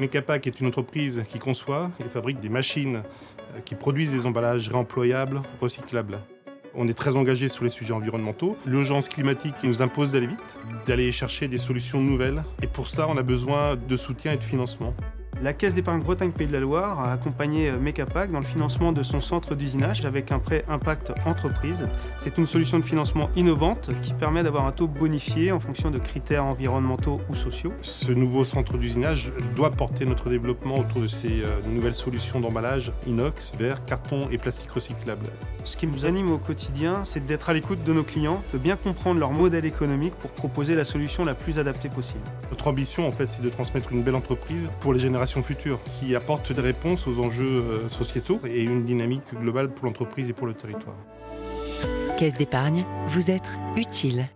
Mecapack est une entreprise qui conçoit et fabrique des machines qui produisent des emballages réemployables, recyclables. On est très engagé sur les sujets environnementaux. L'urgence climatique nous impose d'aller vite, d'aller chercher des solutions nouvelles. Et pour ça, on a besoin de soutien et de financement. La Caisse d'Épargne Bretagne Pays de la Loire a accompagné Mecapack dans le financement de son centre d'usinage avec un prêt Impact Entreprise. C'est une solution de financement innovante qui permet d'avoir un taux bonifié en fonction de critères environnementaux ou sociaux. Ce nouveau centre d'usinage doit porter notre développement autour de ces nouvelles solutions d'emballage inox, verre, carton et plastique recyclable. Ce qui nous anime au quotidien, c'est d'être à l'écoute de nos clients, de bien comprendre leur modèle économique pour proposer la solution la plus adaptée possible. Notre ambition, en fait, c'est de transmettre une belle entreprise pour les générations future qui apporte des réponses aux enjeux sociétaux et une dynamique globale pour l'entreprise et pour le territoire. Caisse d'Épargne, vous êtes utile.